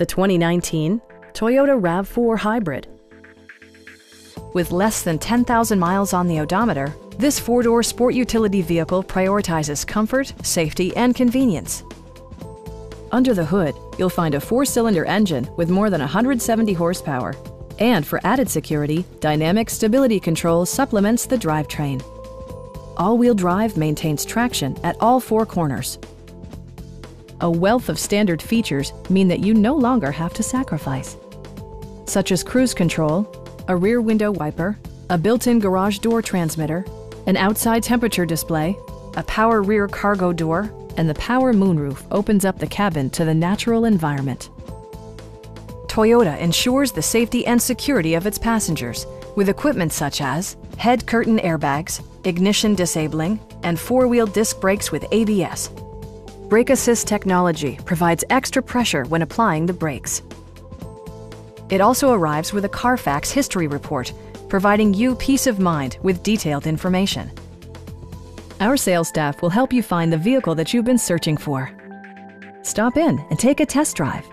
the 2019 Toyota RAV4 Hybrid. With less than 10,000 miles on the odometer, this four-door sport utility vehicle prioritizes comfort, safety, and convenience. Under the hood, you'll find a four-cylinder engine with more than 170 horsepower. And for added security, Dynamic Stability Control supplements the drivetrain. All-wheel drive maintains traction at all four corners. A wealth of standard features mean that you no longer have to sacrifice, such as cruise control, a rear window wiper, a built-in garage door transmitter, an outside temperature display, a power rear cargo door, and the power moonroof opens up the cabin to the natural environment. Toyota ensures the safety and security of its passengers with equipment such as head curtain airbags, ignition disabling, and four-wheel disc brakes with ABS. Brake assist technology provides extra pressure when applying the brakes. It also arrives with a Carfax history report, providing you peace of mind with detailed information. Our sales staff will help you find the vehicle that you've been searching for. Stop in and take a test drive.